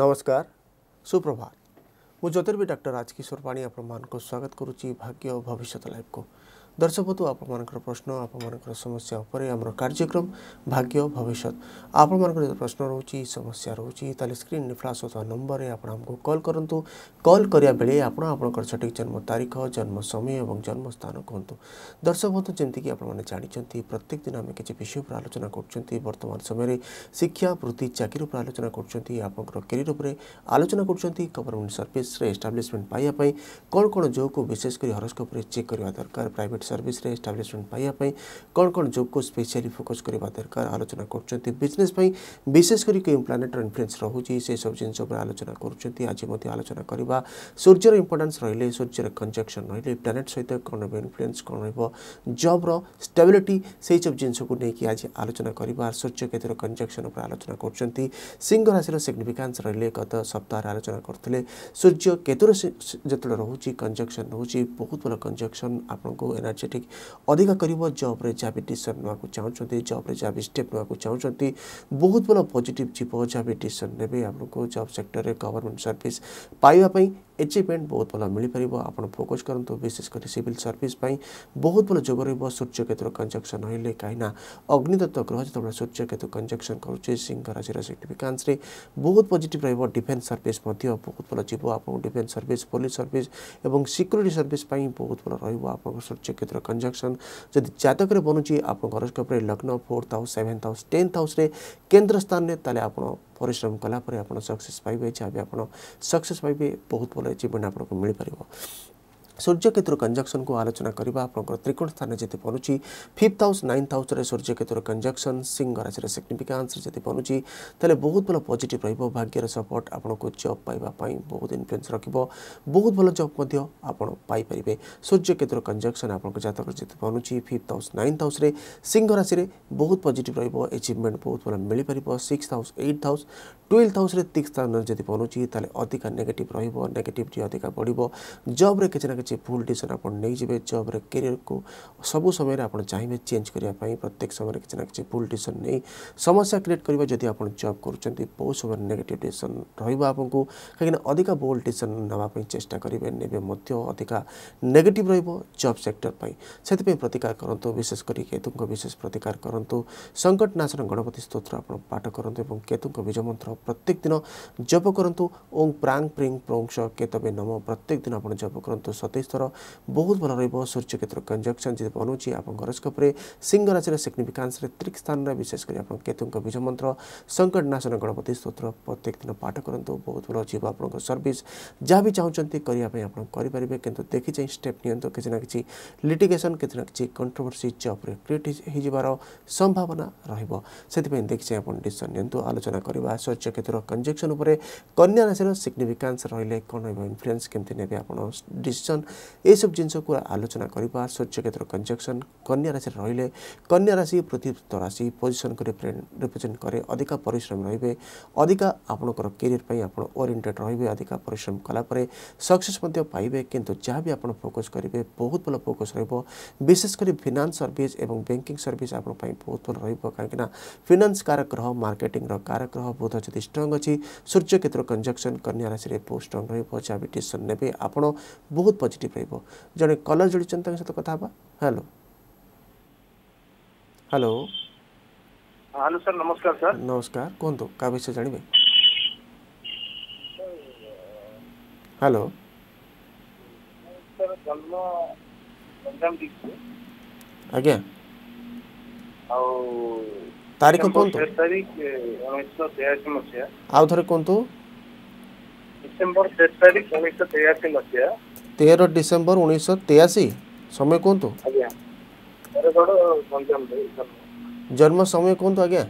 नमस्कार सुप्रभात मु ज्योतिर्विद डॉक्टर राजकिशोर पाणी आपको स्वागत करुच्ची भाग्य और भविष्य लाइव को। दर्शक बंधु आपर प्रश्न आपर समस्या उपर आम कार्यक्रम भाग्य भविष्य आपर प्रश्न रोची समस्या रोची ताले स्क्रीन फ्लाश होता नंबर में आपको कॉल करूँ। कॉल करा बेले आपंकर सठिक जन्म तारीख जन्म समय और जन्म स्थान कहतु। दर्शक बंधु जमीक आपने जानते प्रत्येक दिन आम किसी विषय पर आलोचना करतमान समय शिक्षा वृत्ति चाकरी पर आलोचना कर कैरियर पर आलोचना गवर्नमेंट सर्विस एस्टाब्लिशमेंट पाइबापी कौन कौन जो को विशेषकर हरस्कोप चेक करवा दरकार प्राइवेट सर्विस रे एस्टाब्लिशमेंट पाइबापी कौन कौन जॉब को स्पेशली फोकस करवा दरकार आलोचना करजनेस विशेषकर क्यों प्लानेटर इन्फ्लुएंस रोचे से सब जिन आलोचना करोचना करवा। सूर्यर इंपोर्टेंस रही सूर्यर कंजक्शन रही प्लानेट सहित कौन इन्फ्लुएंस कौन रॉब्र स्टेबिलिटी से सब जिनस को लेकिन आज आलोचना कर। सूर्य केतुर कंजक्शन पर आलोचना कर। सिंह राशि सिग्निफिकेंस रही गत सप्ताह आलोचना करते। सूर्य केतुर जो रोचे कंजक्शन रोचे बहुत बड़ा कंजक्शन आपको एनर्जेटिक अधिका कर। जब्रे जहाँ भी डिसीजन नाक चाहते जब्रे जहाँ भी स्टेप नाक चाहते बहुत बड़ा पॉजिटिव जीव जहाँ भी डिसीजन ने आपको जॉब सेक्टर में गवर्नमेंट सर्विस पाइबापी एचिवमेंट बहुत भल मिलपर। आप फोकस करूँ विशेषकर सिविल सर्विस बहुत भल जोग रही। सूर्य केतुर कंजक्शन रही कहीं अग्निदत्त ग्रह जो सूर्य केतु कंजक्शन करुच्चे सिंह राशि सिग्निफिकेंस बहुत पॉजिटिव डिफेंस सर्विस बहुत भल जीव। आप डिफेंस सर्विस पुलिस सर्विस और सिक्यूरीटी सर्विस बहुत भल रही। सूर्य केतुर कंजक्शन जब जातक बनुचे आप हॉरोस्कोप लग्न 4th house 7th house 10th house केन्द्र स्थान में तेल आप परिश्रम कलापर आप सक्सेस पाइबे। जहाँ भी आप सक्सेस पाइबे बहुत भल अचीवमेंट आपको मिल पार। सूर्य केतुर कंजक्शन को आलोचना करवा आप त्रिकोण स्थान जी बनुची 5th हाउस 9th हाउस सूर्य केतुर कंजक्शन सिंह राशि सिग्निफिकेंस जी बनुची तेल बहुत भल पॉजिटिव रही। भाग्यर सपोर्ट आपको जॉब पाइबापी बहुत इन्फ्लुएंस रख बहुत भल जॉब आप पाइपर। सूर्य केतुर कंजक्शन आप जतक जी बनुची 5th हाउस 9th हाउस सिंह राशि बहुत पॉजिटिव रही। अचीवमेंट बहुत भल मिल पार। 6th house 8th house 12th house 6th स्थान जी बनुची तेल अधिका नेगेटिव रेगेटिविटी अधिका बढ़। जब्रे किसी ना कि भूल डिसीजन आप नहीं जब कैरियर को सबू समय आप चाहिए चेंज करने। प्रत्येक समय किसी ना कि भूल डिसीजन नहीं समस्या क्रिएट करेंगे। जब आप जॉब करते बहुत समय नेगेटिव डिसीजन रही कहीं अधिका बोल्ड डिसीजन नापी चेष्टा करेंगे नेबा नेगेटिव रॉब सेक्टर पर से प्रतिकार करूँ। विशेषकर केतु विशेष प्रतिकार करूँ। संकट नाशन गणपति स्तोत्र आप पाठ करूँ। केतु बीज मंत्र प्रत्येक दिन जप करूँ। ओं प्रांग प्रिंग प्रौंश केतवे नम प्रत्येक दिन आप जप करूँ 27 थर बहुत भल रही। सूर्य केतुर कंजक्शन जी बनुची आप हॉरोस्कोप सिंह राशि सिग्निफिकेंस 3rd स्थान विशेषकर आप केतुंक बीज मंत्र संकट नाशन गणपति स्तोत्र प्रत्येक दिन पाठ करूँ। बहुत भल जीव आप सर्विस जहाँ भी चाहते करने करेंगे कितु देखी चाहिए स्टेप नियंतु। किसी ना कि लिटिगेशन किसी ना कि कंट्रोवर्सी जब्रे क्रिएट हो संभावना रही देखी चाहिए आप डिसीजन नियंतु। आलोचना करवा सूर्य केतुर कंजक्शन उपर कन्या राशि सिग्निफिकेंस रही कौन इन्फ्लुएंस केमती ने डिसीजन ये सब जिनस को आलोचना करवा। सूर्य केतुर कंजक्शन कन्या राशि रही कन्या राशि पृथ्वी राशि पोजिशन को रिप्रेजेंट करे। अधिका परिश्रम रही अधिका आपणकर कैरियर पर आप ओरिएंटेड रही अधिका परिश्रम कलापर सक्सेस पाइबे। किंतु जहाँ भी आप फोकस करेंगे बहुत भल फोकस विशेषकर फिनांस सर्विस और बैंकिंग सर्विस आप बहुत भल रही। कहीं फिनांस कारक ग्रह मार्केटिंग कारक ग्रह बुध जो स्ट्रंग अच्छी सूर्य केतुर कंजक्शन कन्या राशि बहुत स्ट्रंग रही। जहाँ भी डिसीजन ने आप बहुत पॉजिटिव रही। जड़े कलर जोड़ी सहित कथा बा। हेलो हेलो हेलो सर नमस्कार। सर नमस्कार कहतु क्या विषय जानवे। हेलो सर जन्म पंजाब डिस्ट्रिक्ट आज्ञा और तारीख कहतु। तारीख 1983 मसिया आउ थरे कहतु। डिसेंबर 3 तारीख 1983 मसिया 13 डिसेंबर 1983 समय कहतु। जन्म समय कहतु। आज्ञा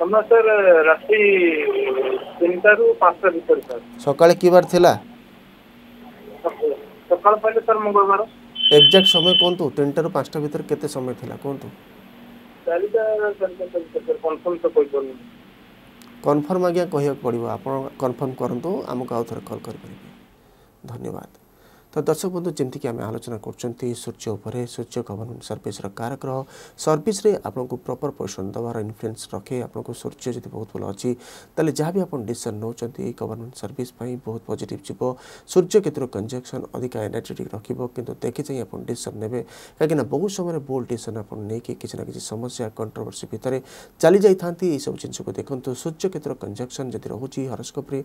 समय सर राशि 3टा रू 5टा भीतर सर। सकाळ की बार थिला। सकाळ पहिले सर मंगळवार। एग्जैक्ट समय कहतु 3टा रू 5टा भीतर केते समय थिला कहतु। कंफर्म तो कोइ बोलनी कंफर्म आज्ञा कहियो पड़िबो। आपण कंफर्म करंतु हमका आउ थरे कॉल कर परिबे। धन्यवाद। तो तो दर्शक बंधु जमीक आम आलोचना कर सूर्य उपर सूर्य गवर्नमेंट सर्विस कारक ग्रह सर्विस आपन को प्रॉपर पोजिशन दबार इन्फ्लुएंस रखे आपको सूर्य जब बहुत भल अच्छी तेल जहाँ भी आप डिसीजन नौ गवर्नमेंट सर्विस बहुत पॉजिटिव जीव सूर्य क्षेत्र कंजक्शन अधिक एनर्जेटिक रखिए कितु देखि चाहिए आप डिसीजन ने कहीं बहुत समय बोल्ड डिसीजन आपकी किसी ना कि समस्या कंट्रोवर्सी भितर चली जाता सब जिनस को देखो सूर्य क्षेत्र कंजक्शन जब रोचे हरस्कोप्रे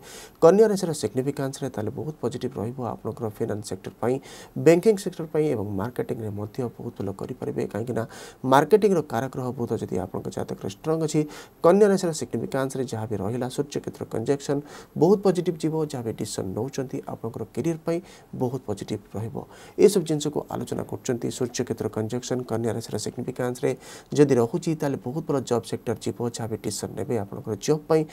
कन्या राशि सिग्निफिकेंस बहुत पॉजिटिव रहा फाइनेंस सेक्टर बैंकिंग सेक्टर एवं मार्केटिंग में बहुत भल करेंगे कहीं मार्केटिंग कारक ग्रह बुध जब आपको जातक स्ट्रंग अच्छी कन्या राशि सिग्निफिकेंस जहाँ भी रहा सूर्य क्षेत्र कंजक्शन बहुत पॉजिटिव जीव जहाँ भी डिसीजन नौ आपंकर कैरियर बहुत पॉजिटिव रसब जिनस को आलोचना कर सूर्य क्षेत्र कंजक्शन कन्या राशि सिग्निफिकेंस जदि रोचे बहुत बड़ा जॉब सेक्टर जीव जहाँ भी डिसीजन ने आपंकर जॉब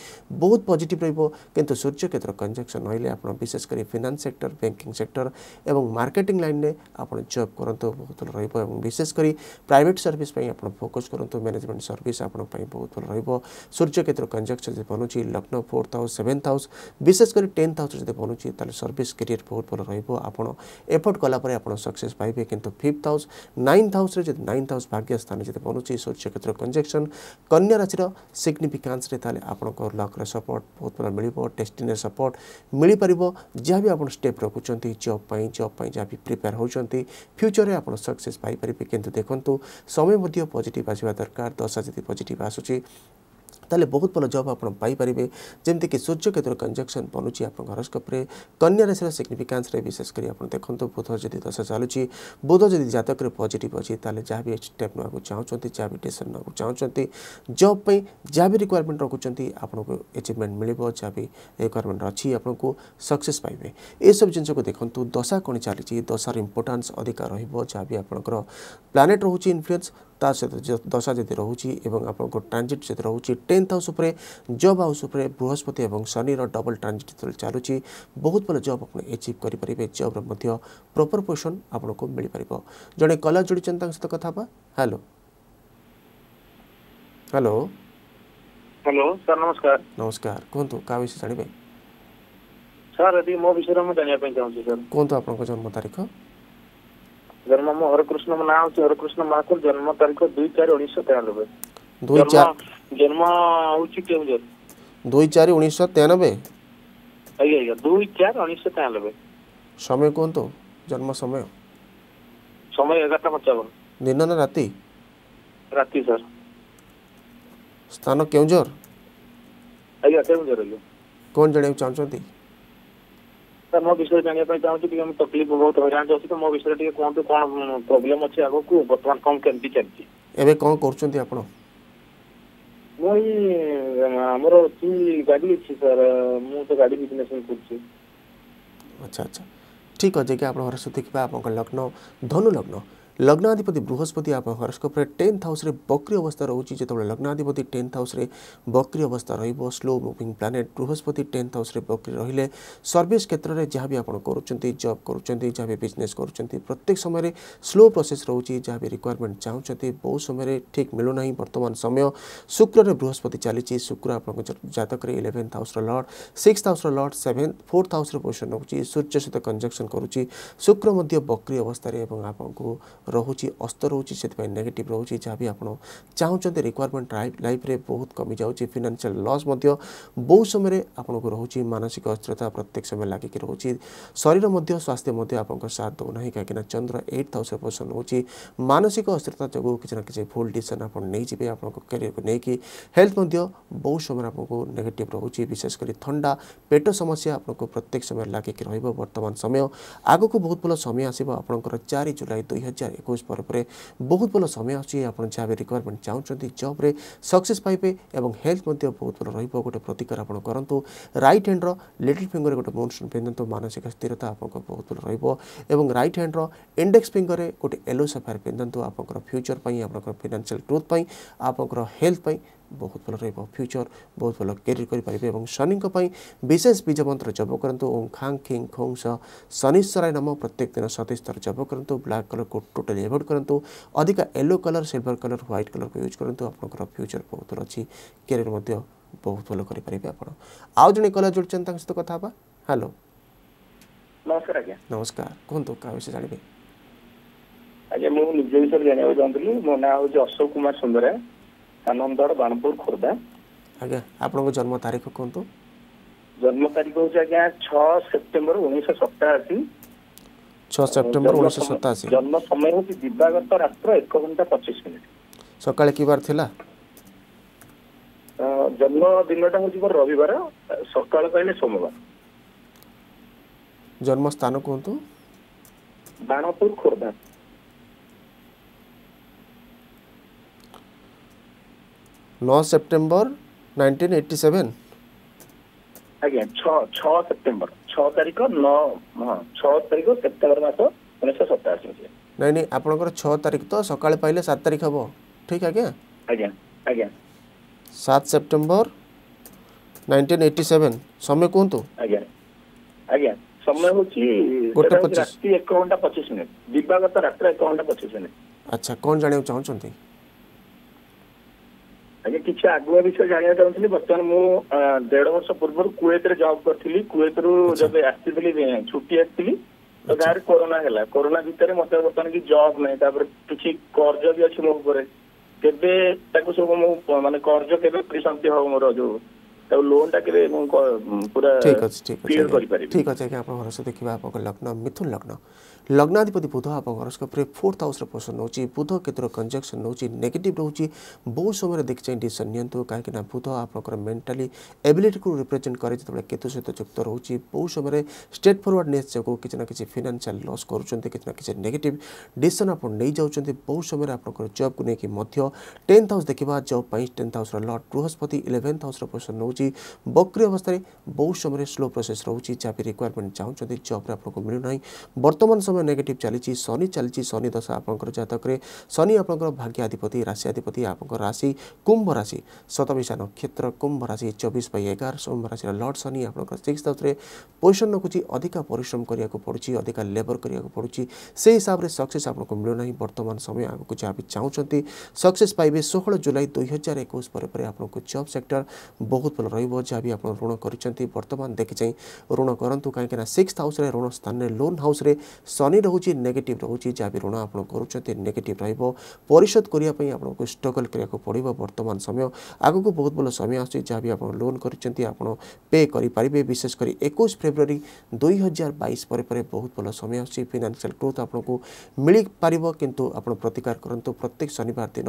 बहुत पॉजिटिव रु सूर्य क्षेत्र कंजक्शन रही आप विशेषकर फाइनेंस सेक्टर बैंकिंग सेक्टर एवं मार्केटिंग लाइन में आप जॉब करते बहुत भल रहा विशेषकर प्राइवेट सर्विस आप फोकस करूँ मैनेजमेंट सर्विस आप बहुत भल रहा सूर्य क्षेत्र कंजक्शन जब बनुच्छी लग्न फोर्थ हाउस सेवेन्थ हाउस विशेषकर टेन्थ हाउस जब बनुच्छी सर्विस कैरियर बहुत भल रहा आपड़ एफर्ट कलापर आप सक्सेस पाइबे किंतु fifth house ninth house ninth house भाग्य स्थान जब बनुच्छी सूर्य क्षेत्र कंजक्शन कन्या राशि सिग्निफिकेंस आपंकर लक्र सपोर्ट बहुत भल मिल डेस्टिनी सपोर्ट मिल पार जहाँ भी आप स्टेप रखुं जॉब जहाँ भी प्रिपेयर होती फ्यूचर में आप सक्सेस पाइपर किंतु देखो समय पॉजिटिव आसवा दरकार दशा जी पॉजिटिव आसूसी ताले बहुत भल जॉब आप पाइपर जमीक सूर्य क्षेत्र कंजक्शन बनुच्छी आप हरस्कोप्रे कन्या राशि सिग्निफिकेंस विशेषकर आप देखो बुध जब दशा चलुच्छी बुध जब जतक पॉजिटिव अच्छी तेल जहाँ भी स्टेप ना चाहते जहाँ भी डिसीजन ना चाहते जॉब जहाँ भी रिक्वायरमेंट रखुच्च आपको एचिवमेंट मिल जहाँ भी रिक्वायरमेंट अच्छी आपको सक्सेस पाइबे ये सब जिनस को देखो दशा कौन चली दशार इंपोर्टान्स अधिक रहा भी आपंकर प्लानेट रोच इन्फ्लुएंस ता सहित दशा जब रोचे और आपको ट्रांजिट जब रोचे टेन्थ हाउस जॉब हाउस बृहस्पति और शनि डबल ट्रांजिट जो चलुची बहुत भल जॉब आप एचिव करेंगे जॉब्र प्रॉपर पोजिशन आपको मिल पार जड़े कलर जोड़ी सहित कथा हेलो हेलो हेलो सर नमस्कार नमस्कार कहतु क्या विषय जानवे सर यदि मो विषय जानवाई चाहूँगी सर कहतु आपको जन्म तारीख जन्म मो हरकृष्ण मो नाम से हरकृष्ण महाकुल जन्म तारीख 2/4/1993 जन्म होची केवजर 2/4/1993 आइए आइए 2/4/1993 समय कोन तो जन्म समय समय 11:55 दिन ना राती राती सर स्थान केवजर आइए केवजर आइए कोन जणे चाहछती सर मो विषय जानवाई चाहूँ तकलीफ बहुत हईराण अच्छी तो मो विषय कहते कौन प्रोब्लेम अच्छे आग को बर्तमान कौन कमी चलती एवं कौन कर मोर गाड़ी अच्छी सर मुझे गाड़ी बिजनेस कर अच्छा अच्छा ठीक अच्छे कि आप हरस्वती आप लग्न धनु लग्न लग्नाधिपति बृहस्पति आप हरस्कोप्रे टेन्थ हाउस बक्री अवस्था रोचे जिते लग्नाधिपति टेन्थ हाउस बक्री अवस्था रो स्लो मुविंग प्लानेट बृहस्पति टेन्थ हाउस बक्री रहिले सर्विस क्षेत्र में जहाँ भी आप जॉब कर बिजनेस कर प्रत्येक समय स्लो प्रोसेस रोचे जहाँ भी रिक्वायरमेंट चाहते बहुत समय ठीक मिलूना बर्तमान समय शुक्र बृहस्पति चली शुक्र आप जतक 11th house lord 6th house lord 7th 4th house position रोचे सूर्य सहित कंजक्शन करुच्ची शुक्र बक्री अवस्था आपको रोचे अस्त रोचे से नेगेटिव रोचे जहाँ भी आप चाहते रिक्वायरमेंट लाइफ रे बहुत कमी जाऊँगी फिनान्शियल लॉस बहुत समय आपको रोचे मानसिक अस्थिरता प्रत्येक समय लगिक रोचे शरीर स्वास्थ्य आप साथ दौना कहीं चंद्र 8th हाउस पोजिशन रोचे मानसिक अस्थिरता जो किसी ना कि भूल डिसीजन आप नहींजे आप कैरियर को लेकिन हेल्थ बहुत समय आपको नेगेटिव रोचे विशेषकर ठंडा पेट समस्या आपको प्रत्येक समय लगिक वर्तमान समय आग को बहुत भल समय आसो आपंकर 4 जुलाई 2021 पर बहुत भल समय अच्छी आप जहाँ भी रिक्वायरमेंट चाहते जॉब्रे सक्सेस पाइबे और हेल्थ बहुत भल रहा गोटे प्रतिकार आप करूँ राइट हैंड्र लिटिल फिंगर गोटे मोनसून पिंधतु मानसिक स्थिरता आपको बहुत भल रहा राइट हैंड्र इंडेक्स फिंगर गोटे येलो सफायर पिंधतु आप फ्यूचर आप फाइनेंशियल ग्रोथ आपंकर हेल्थ बहुत भल रहा फ्यूचर बहुत भल कैरियर करेंगे और शनि विशेष बीज मंत्र जप करूँ ओं खांग खिंग खोंग शनिश्चराय नम प्रत्येक दिन 37 थर जप करूँ ब्लैक कलर को टोटली एवोड करूँ अधिक yellow colour silver colour white colour को यूज करूँ आपंकर फ्यूचर बहुत भल अच्छी कैरियर बहुत भल करेंगे आप जड़े कलर जोड़ी सहित कथा हेलो नमस्कार आज्ञा। नमस्कार कहतु क्या विषय जानवे? आज मुझे विषय जानवाक चाहूँगी। मो ना हूँ अशोक कुमार सुंदरा, थानंदड़, बाणपुर, खोर्धा। आज्ञा आपन जन्म तारीख कहतु? जन्म तारीख हूँ आज्ञा 6 सेप्टेम्बर 1987। 6 सेप्टेम्बर 1987। जन्म समय हूँ दिवागत रात्र 1 घंटा 25 मिनट। सकाल कि बार थिला? जन्म दिनटा हूँ मोर रविवार, सकाल कहले सोमवार। जन्म स्थान कहतु? बाणपुर, खोर्धा। September 9, 1987। आज्ञा 6 सेप्टेम्बर 6 तारीख 6 तारीख सेप्टेम्बर मास 1987। नहीं आपणकर 6 तारीख तो सकाल पाइले 7 तारीख हम ठीक आज्ञा? आज्ञा आज्ञा 7 सेप्टेम्बर 1987। समय कहतु? आज्ञा आज्ञा समय हूँ 1 घंटा 25 मिनट, दिवागत रात्र 1 घंटा 25 मिनट। अच्छा कौन जाना चाहते? आज किसी आगुआ विषय जानवा चाहूँगी। बर्तमान मुझे 1.5 वर्ष पूर्व कुएत जॉब करी, कुएत रु जब आसती छुट्टी आसती तो गाँव में कोरोना है। कोरोना भितर मत बर्तमान कि जॉब ना कि कर्ज भी अच्छी मो उपर के सब मानते कर्ज के शांति हम मोर जो लोन टा के पूरा क्लियर कर। ठीक अच्छे आप हरस देखा आप लग्न मिथुन लग्न लग्नाधिपति बुध आप हरस्कोप 4th हाउस पोषण नौ बुध केतुर कंजक्शन नौ नेगेटिव रोचे बहुत समय देख चाहिए डिसीजन नियंतु कहीं बुध आप मेंटाली एबिलिटी को रिप्रेजेंट करे जो केतु सहित युक्त रोचे बहुत समय स्ट्रेट फरवर्डनेस जो किसी ना कि फाइनेंशियल लॉस कर नेगेटिव डिसीजन आप नहीं जाऊँच बहुत समय आप जॉब को लेकिन 10th हाउस देखा जॉब 10th हाउस लॉर्ड बृहस्पति 11th हाउस पोषण नौ बक्री अवस्था बहुत समय स्लो प्रोसेस रोचे जहाँ भी रिक्वायरमेंट चाहते जॉब आपको मिलूना बर्तमान समय नेगेटिव चली शनि दशा आपंकर जातक शनि आपंकर भाग्याधिपति राशियाधिपति आपंकर राशि कुंभ राशि शतभिषा नक्षत्र कुंभ राशि 24/11 कुंभ राशि लॉर्ड शनि आपंकर 6th हाउस पोजिशन रखुच्छी अधिक परिश्रम करने को पड़ी अधिक लेबर करने को पड़ी से हिसाब से सक्सेस आपको मिलूना बर्तमान समय आगे जहाँ भी चाहते सक्सेस पाइबे 16 जुलाई 2021 पर आपको जॉब सेक्टर बहुत भल रहा जहाँ भी आप ऋण करतमान देखी चाहिए ऋण करूँ कहीं 6th हाउस ऋण स्थान लोन हाउस शनि रोचे नेगेटिव रोचे जहाँ भी ऋण आप करुँच नेगेटिव रिशोध करने आपको स्ट्रगल करने पड़ो। बर्तमान समय आगक बहुत भल समय आसा भी आप लोन कर पे करेंगे विशेषकर 21 फेब्रुआरी 2022 पर बहुत भल समय आसानसीयल ग्रोथ आपको मिल पार कितु आप प्रतिकार करूँ। प्रत्येक शनिवार दिन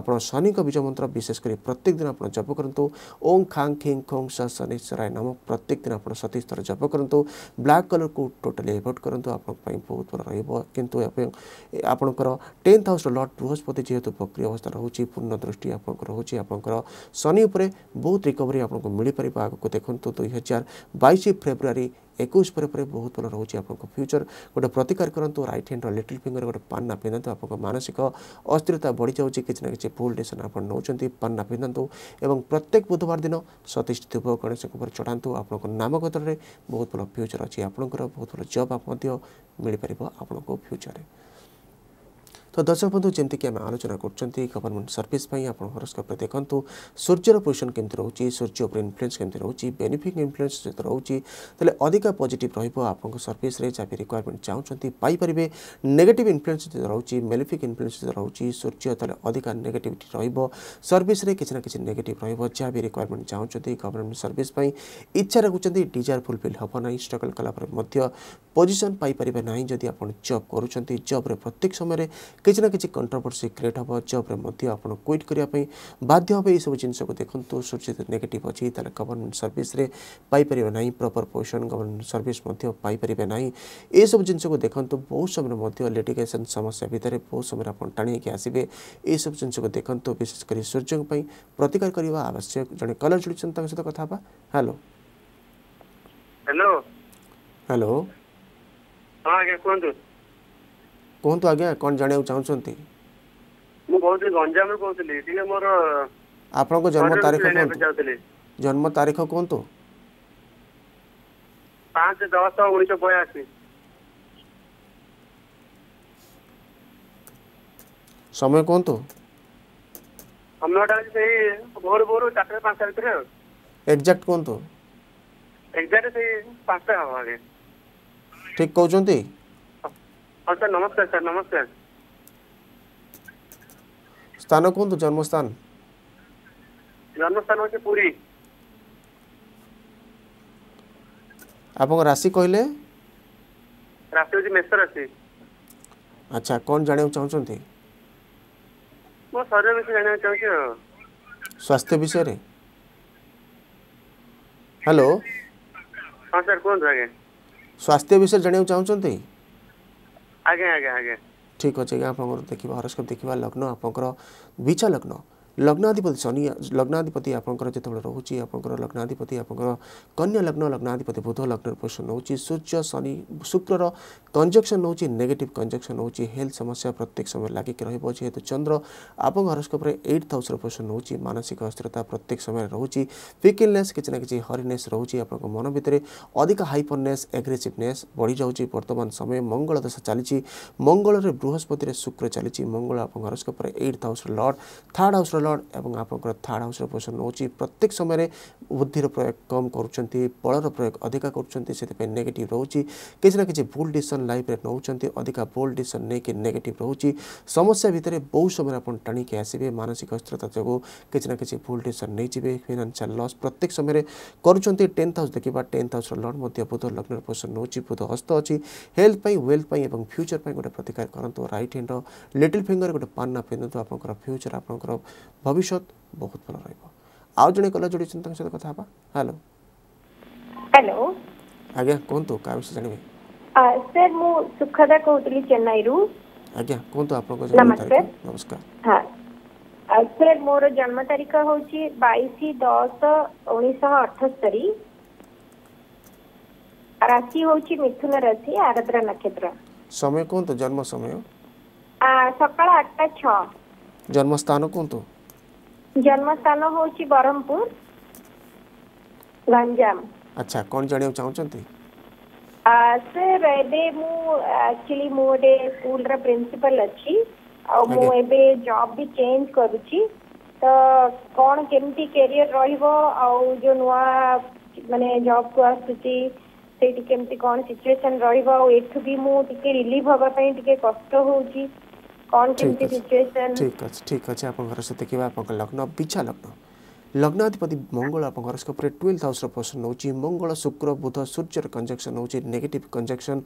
आप शनि बीज मंत्र विशेषकर प्रत्येक दिन आप जप करूँ ओं खांग खिंग खोंग शनिश्चराय नमः प्रत्येक दिन आप 37 थर जप करूँ। ब्लैक कलर को टोटाली एवोड करूँ आप बहुत भल रहा। 10th हाउस लॉर्ड बृहस्पति जेहेतु बक्री अवस्था रोचे पूर्ण दृष्टि आपंकर रोचे आप शनि उपर बहुत रिकवरी आपको मिल पार आगे देखते 2022 फेब्रुआरी 21 पर बहुत भल रोचे आपको फ्यूचर गोटे प्रतिकार करूँ। रईट हैंड लिटिल फिंगर गोटे पान्ना पिंधतु आप मानसिक अस्थिरता बढ़ी जाऊँगी किसी ना कि भूल डिसीजन आप नौकरी पान्ना पिंधतु और प्रत्येक बुधवार दिन 27 धूप गणेश चढ़ातु आप नाम क्षेत्र में बहुत भल फ्यूचर अच्छी आपंकर बहुत भल जॉब आप मिलपर आपको फ्यूचर में। तो दर्शक बंधु जमती कि आम आलोचना कर गवर्नमेंट सर्विस आप हरस्कोप देखूँ सूर्यर पोजिशन केमती रोचे सूर्य उपर इनफ्लुएंस केमती रोचे बेनिफिक इनफ्लुएंस जो रोचे तेल अधिक पॉजिटिव रहा सर्विस जहाँ भी रिक्वायरमेंट चाहते पाइपर नेगेटिव इनफ्लुएंस जो रोचे मेलिफिक इनफ्लुएंस जो रोचे सूर्य तेल अधिक नेगेटिविटी रर्विस किसी ना कि नेगेटिव रहा भी रिक्वायरमेंट चाहते गवर्नमेंट सर्विस इच्छा रखुच्च डिजायर फुलफिल हम ना स्ट्रगल कलापर पोजिशन पाइपर ना जब आप जॉब करुँच जॉब्रे प्रत्येक समय किसी ना कि कंट्रोवर्सी क्रिएट हम जब्रे आप क्विट करने बाध्य हे। सब जिनस को देखो सूर्य नेगेटिव अच्छी तेल गवर्नमेंट सर्विस पाइपर ना प्रॉपर पोजिशन गवर्नमेंट सर्विस पाइपर ना ये सब जिनस को देखो बहुत समय लिटिगेशन समस्या भितर बहुत समय आप टाणी आसबे ये सब जिनस को देखो विशेषकर सूर्य प्रतिकार करवा आवश्यक। जड़े कलर जोड़ते सहित कथा हाँ हेलो हेलो हेलो हाँ कहूँ कोंतो आज्ञा कोन जाने चाहउछंती? मु बहुत गंजाम में कहतली दिने मोर आपन को जन्म तारीख कोन? जन्म तारीख कोन तो 5/10/1982। समय कोन तो? हमनोटा से भोर भोर 4:05 भीतर। एग्जैक्ट कोन तो? एग्जैक्ट से 5:00 आगे ठीक कहते नमस्कार स्थान कहतु जन्मस्थान जन्मस्थान पुरी आप राशि कहले राशि मेष राशि अच्छा कौन जाना चाहते स्वास्थ्य विषय रे हेलो हाँ सर कौन आगे स्वास्थ्य विषय जाना चाहते आगे आगे आगे ठीक अच्छे आप देखा हरस्कोप देखा लग्न आप बीचा लग्न लग्नाधिपति शनि लग्नाधिपति आपंकर जितेबाला रोचे आपंकर लग्नाधिपति आपंकर कन्या लग्न लग्नाधिपति बुध लग्न पोषण होची सूर्य शनि शुक्र कंजक्शन होची नेगेटिव कंजक्शन होची हेल्थ समस्या प्रत्येक समय लागिक रही तो चंद्र आपंकर हरोस्कोप 8th हाउस पोषण होची मानसिक अस्थिरता प्रत्येक समय रोची फिकिलनेस किसी ना कि हरिनेस रोची आपंकर मन भितर अधिक हाइपरनेस एग्रेसिवनेस बढ़ी जाऊँगी। वर्तमान समय मंगल दशा चली मंगल में बृहस्पति शुक्र चली मंगल आपंकर horoscope 8th house lord third house lord एवं आप थर्ड हाउस पोषण होची प्रत्येक समय बुद्धि प्रयोग कम करुँच बलर प्रयोग अधिका करुँच नेगेटिव रोची किसी ना कि बोल्ड डिसीजन लाइफ में नौकरी अधिका बोल्ड डिसीजन नहीं नेगेटिव रोची समस्या भितर बहुत समय आप टाणी आसबे मानसिक अस्थिरता जो किसी ना कि बोल्ड डिसीजन नहीं फाइनेंशियल लॉस प्रत्येक समय करुँच। 10th हाउस देखा 10th हाउस लॉर्ड बुध लग्न पोषण होची बुध हस्त अच्छी हेल्थ वेल्थ और फ्यूचर गोटे प्रतिकार करते राइट हैंड लिटिल फिंगर गोटे पाना पिंधु आप फ्यूचर आप भविष्य बहुत भल रहा जड़े कलर जोड़ी सहित कथा हेलो हेलो आज्ञा कहतु क्या विषय जानवे सर मु सुखदा कहतली चेन्नई रु आज्ञा कहतु आपन को नमस्कार नमस्कार हां सर मोर जन्म तारीख होची 22/10/1978 राशि होची मिथुन राशि आराधना नक्षत्र समय कहतु जन्म समय सकाळ 8:06 जन्म स्थान कहतु जन्मस्थान होची ब्रह्मपुर गंजाम अच्छा कौन जाने चाहते सर एबे मु एक्चुअली मोडे स्कूल रा प्रिंसिपल अछि और मु एबे जॉब भी चेंज करूची तो कोन केमती करियर रहइबो और जो नवा माने जॉब को आसुची सेठी केमती कोन सिचुएशन रहइबो और एठु भी मु टिके रिलीफ होबा पई टिके कष्ट होउची ठीक अच्छे आप देखा आप लग्न पिछा लग्न लग्नाधिपति मंगल आप हरोस्कोप 12th हाउस पोषण होची मंगल शुक्र बुध सूर्यर कंजक्शन होची नेगेटिव कंजक्शन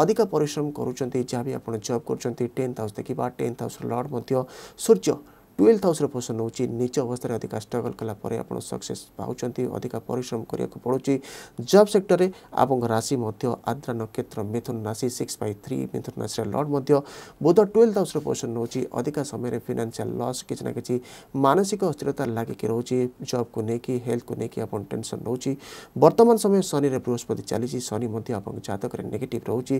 अधिक परिश्रम करुँच जहाँ भी आप जॉब कर 10th हाउस देखा 10th हाउस लॉर्ड सूर्य 12th हाउस पोषण होची नीच अवस्था में अधिक स्ट्रगल कलापर आप सक्सेस पाँच अधिक परिश्रम करने पड़े जॉब सेक्टर में आप राशि आद्रा नक्षत्र मिथुन राशि 6/3 मिथुन राशि लॉर्ड बुध 12th हाउस पोषण होची अधिक समय फाइनेंशियल लॉस किसी ना कि मानसिक अस्थिरता लागिक रोचे जॉब को लेकिन हेल्थ को लेकिन आप टेंशन रोची। वर्तमान समय शनि बृहस्पति चली शनि आप जातक नेगेटिव रोची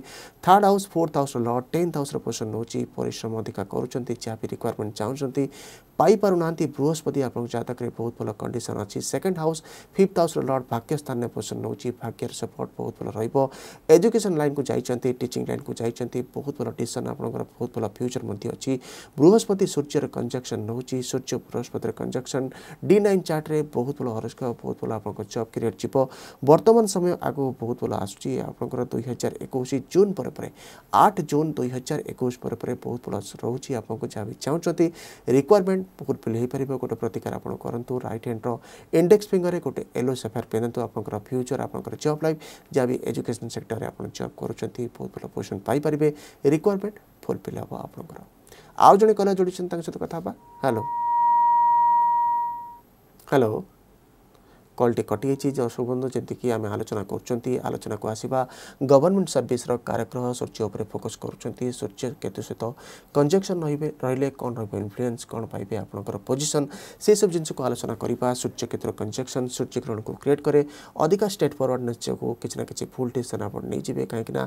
third house 4th house lord 10th house पोषण होची परिश्रम अधिक करुँच जहाँ भी रिक्वायरमेंट चाहते पाई पारु नांती बृहस्पति आप जातक रे बहुत भल कंडीशन अच्छी। 2nd house 5th house Lord भाग्यस्थान में पोषण होची भाग्यर सपोर्ट बहुत भल रहिबो एजुकेशन लाइन को जाइचंती टीचिंग लाइन को जाइचंती बहुत भल डिसीजन आप बहुत भल फ्यूचर मध्ये अछि। बृहस्पति सूर्यर कंजक्शन होची सूर्य बृहस्पतिर कंजक्शन D9 चार्ट रे बहुत भल हॉरोस्कोप बहुत भल आपन जॉब करियर जिवो। वर्तमान समय आगो बहुत भल आसुची आपनकर 2021 जून पर 8 जून 2021 पर बहुत भल रहूची आपनको जा भी चाहौचंती रिक्वायरमेंट फुलफिल हो पार गोटे प्रतिकार आप करूँ राइट हैंड इंडेक्स फिंगर गोटे येलो सफायर पिंधु आपंकर फ्यूचर आपंकर जॉब लाइफ जहाँ भी एजुकेशन सेक्टर में आप जॉब करूँ बहुत भल पोजिशन पाइपर रिक्वायरमेंट फुलफिल हम आप आज जड़े कलर जोड़ी सहित कथा हेलो हेलो कॉल टी कटि दर्शक जमी कि आम आलोचना करोचना को आसवा गवर्नमेंट सर्विस कारग्रह सूर्य उपर फोकस करुँच सूर्य केतु सहित कंजक्शन रे कौन इन्फ्लुएंस कौन पाइबे आपंकर पोजिशन से सब जिनस को आलोचना करवा। सूर्य केतुर कंजक्शन सूर्य ग्रहण को क्रिएट करे अधिका स्टेट फरवर्डनेस जो किसी ना कि फुल डिसीजन आप नहींजे कहीं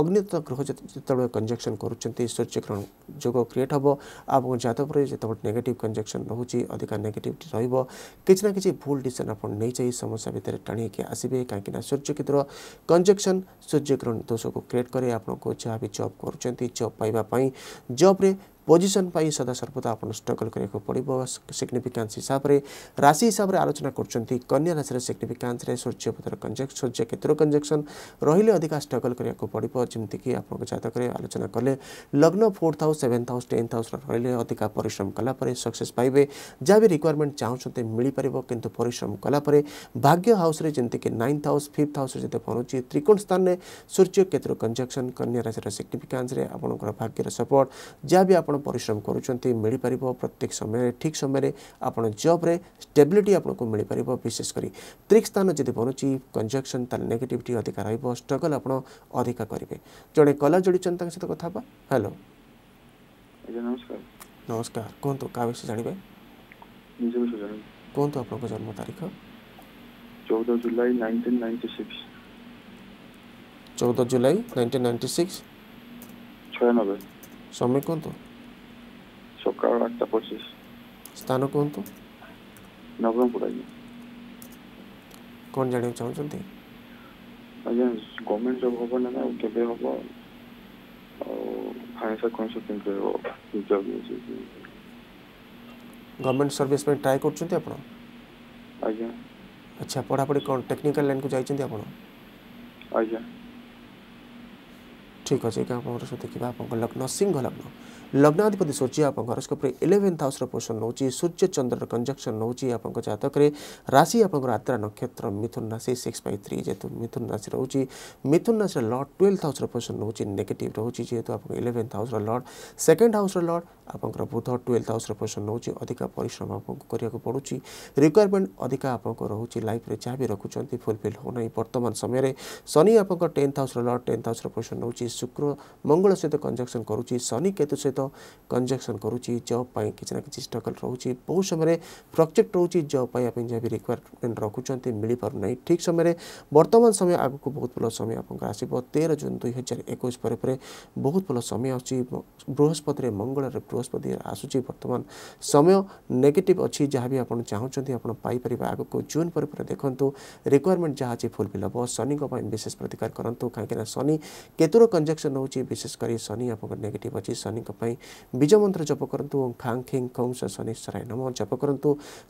अग्नित ग्रह जो कंजक्शन करुँच सूर्य ग्रहण जो क्रिएट हम आप जातक जो नेगेटिव कंजक्शन रोचे अधिका नेगेटिविटी रही ना कि फुल डिसीजन आप चाहिए समस्या भितर टाणी आसबे कहीं सूर्य केतुर कंजक्शन सूर्य ग्रहण दोष को क्रिएट करे आपको जहाँ भी जॉब करूँ जॉब पाइबापी जॉब रे पोजिशन सदा सर्वदा आप स्ट्रगल करने पड़ो। सिग्निफिकेंस हिसाब से राशि हिसाब से आलोचना करन्या राशि सिग्निफिकेंस सूर्यपतर कंजक्शन सूर्य केतु कंजक्शन रही अधिक स्ट्रगल करने पड़ो। जमीक आप जतक आलोचना कले लग्न fourth house seventh house tenth house रही अधिक परिश्रम कलापर सक्सेस पाइबे। जहाँ भी रिक्वायरमेंट चाहते मिल पार कितु परिश्रम कलापर भाग्य हाउस जमीक नाइन्थ हाउस फिफ्थ हाउस पहुँची त्रिकोण स्थान में सूर्य केतु कंजक्शन कन्या राशि सिग्निफिकेंस भाग्यर सपोर्ट। जहाँ भी आप परिश्रम कर प्रत्येक समय ठीक समय आप जब्रे स्टेबिलिटी आपको मिल पार। विशेषकर त्रिक स्थान जब बनुची कंजक्शन तार नेगेटिविटी अधिक रगल आप अधिक करेंगे। जड़े कलर जोड़ी सहित कथा। हेलो नमस्कार। नमस्कार कहतु क्या विषय जानवे कहतु आप जन्म तारीख। 14 जुलाई 1996। 14 जुलाई 1996। 96। समय कहतु सकाल 8:25। स्थान कहतु नवरंगपुर। आज कौन जाना चाहते गवर्नमेंट जॉब हम ना केवे हम financial consulting job government service में ट्राई करछन्ते आपण। आज्ञा। अच्छा पढ़ा पढ़ी कौन टेक्निकल लाइन को जाइछन्ते आपण। आज्ञा। ठीक अच्छे आपर सब देखा आप लग्न सिंह लग्न लग्नाधिपति सूर्य आप हरोस्कोप 11th हाउस पोषण नौ सूर्य चंद्र कंजक्शन नौ आप जतक राशि आप आद्रा नक्षत्र मिथुन राशि 6/3 जेहेतु मिथुन राशि रोचे मिथुन राशि लॉर्ड 12th हाउस पोषण नौ नेगेटिव रोचे जेहेतु आप 11th house lord second house lord आप बुध 12th हाउस पोषण नौ अधिक परिश्रम आपको पड़ूँ। रिक्वायरमेंट अधिक आपको रोचे लाइफ जहाँ भी रखुच्च फुलफिल होना। वर्तमान समय शनि आप 10th house lord 10th house पोषण नौ शुक्र मंगल सहित कंजक्शन करुच्ची शनि केतु सहित कंजक्शन करुच्ची। जॉब किसी ना कि स्ट्रगल रोचे बहुत समय प्रोजेक्ट रोचे जॉब जहाँ भी रिक्वायरमेंट रखुच्च मिल पारना ठीक समय। वर्तमान समय आग को बहुत भल समय आप आसो 13 जून 2021 पर बहुत भल समय अच्छी बृहस्पति मंगल बृहस्पति आसूँ। वर्तमान समय नेगेटिव अच्छी जहाँ भी आप चाहते आपर आग को जून पर देखूँ। रिक्वायरमेंट जहाँ अच्छी फुलफिल हम शनि विशेष प्रतिकार करूँ कहीं शनि केतुर कंजक्शन हो विशेषकर शनि आप नेगेटिव अच्छी शनि बीज मंत्र जप करूँ ओं खांग खिंग खौं शनि सराय नम जप करूँ।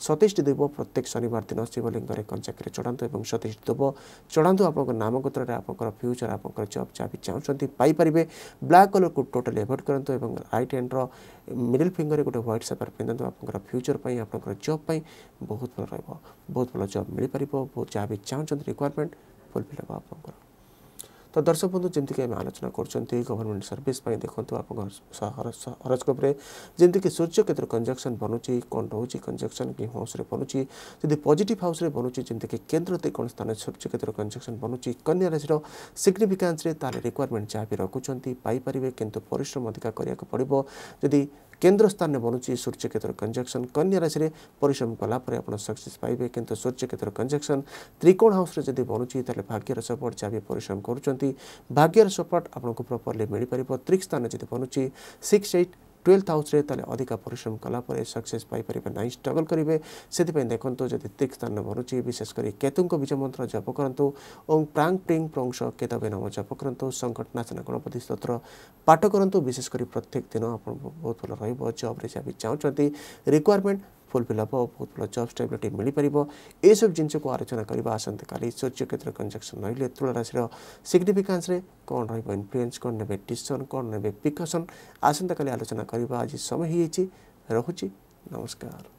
27 दूब प्रत्येक शनिवार दिन शिवलिंग में कंचाक्रे चढ़ातु 27 दूब चढ़ातु आप नाम गोत्र आप फ्यूचर आप जब जहाँ भी चाहते पाइपर। ब्लैक कलर को टोटाली एवोड करूँ और रईट हैंड्र मिडिल फिंगर गोटे ह्वैट सेपर पिंधु आप फ्यूचर पर आप जब बहुत भल रहा बहुत भल जब मिल पार बहुत जहाँ भी चाहते रिक्वायरमेंट फुलफिल हम आप। तो दर्शक बंधु जमीक आम आलोचना कर गवर्नमेंट सर्विस देखूँ आप हरोस्कोप जमीक सूर्य केतु कंजक्शन बनुची कौन रोचे कंजक्शन कि हाउस बनुची जब पॉजिटिव हाउस बनुची जमीक केन्द्र त्रिकोण स्थान सूर्य केतु कंजक्शन बनुची कन्या राशि सिग्निफिकेंस रिक्वायरमेंट जहाँ भी रखुच्च पाइपर कितु परिश्रम अधिक करने पड़ो। जदि केन्द्र स्थान में बनुची सूर्य केतु कंजक्शन कन्या राशि परिश्रम कलापर आप सक्सेस पाइबे कितु सूर्य केतु कंजक्शन त्रिकोण हाउस जब बनुची तेल भाग्यर सपोर्ट जहाँ भी परिश्रम कर भाग्यर सपोर्ट आपको प्रॉपर्ली मिल पार। त्रिक स्थान जब बनुची 6/8 12th हाउस अधिक परिश्रम कलापर सक्सेस पाइपर ना स्ट्रगल करेंगे से देखो। जब त्रिक स्थान बनुची विशेषकर केतु बीज मंत्र जप करूँ ओं प्रांग प्रिंग प्रंश केतवे नाम जप करूँ संकटनाशन गणपति स्तोत्र पाठ करूँ। विशेषकर प्रत्येक दिन आप बहुत भल रहा जब्रे जहाँ भी चाहते रिक्वायरमेंट फुलफिल हम बहुत भल जब स्टेबिलिटी मिल पार। ये सब जिनस को आलोचना करवा आसंत काली सूर्य केतु कंजक्शन रही तुला राशि सिग्निफिकेंस कौन रफ्लुएंस कौन ने डिसीजन कौन ने पिकसन आसंत काली आलोचना करवा। आज समय ही रहुची। नमस्कार।